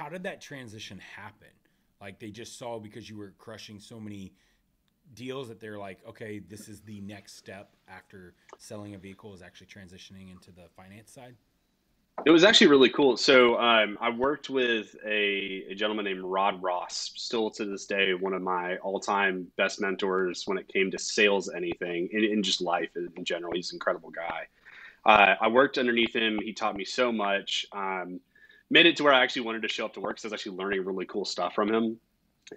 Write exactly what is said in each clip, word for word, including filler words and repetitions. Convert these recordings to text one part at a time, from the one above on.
how did that transition happen? Like, they just saw, because you were crushing so many deals, that they're like, okay, this is the next step after selling a vehicle is actually transitioning into the finance side? It was actually really cool. So um, I worked with a, a gentleman named Rod Ross, still to this day, one of my all-time best mentors when it came to sales, anything, and, and just life in general. He's an incredible guy. Uh, I worked underneath him. He taught me so much, um, made it to where I actually wanted to show up to work, because I was actually learning really cool stuff from him.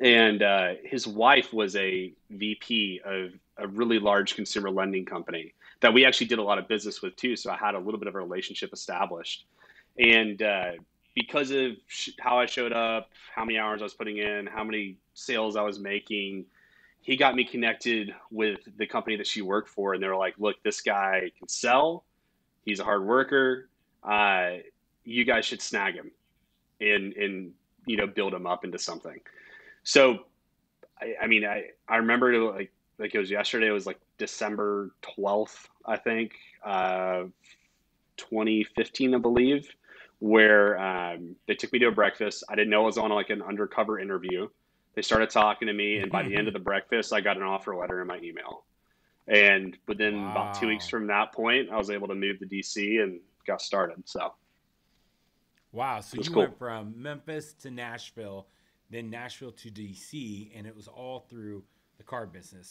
And uh, his wife was a V P of a really large consumer lending company that we actually did a lot of business with too. So I had a little bit of a relationship established. And uh, because of sh how I showed up, how many hours I was putting in, how many sales I was making, he got me connected with the company that she worked for. And they were like, look, this guy can sell. He's a hard worker. Uh, you guys should snag him and, and, you know, build him up into something. So, I, I mean, I, I remember like, like it was yesterday. It was like December twelfth, I think, uh, twenty fifteen, I believe, where um, they took me to a breakfast. I didn't know I was on like an undercover interview. They started talking to me, and by the end of the breakfast, I got an offer letter in my email. And within wow. about two weeks from that point, I was able to move to D C and got started. So, wow. So you cool. went from Memphis to Nashville, then Nashville to D C, and it was all through the car business.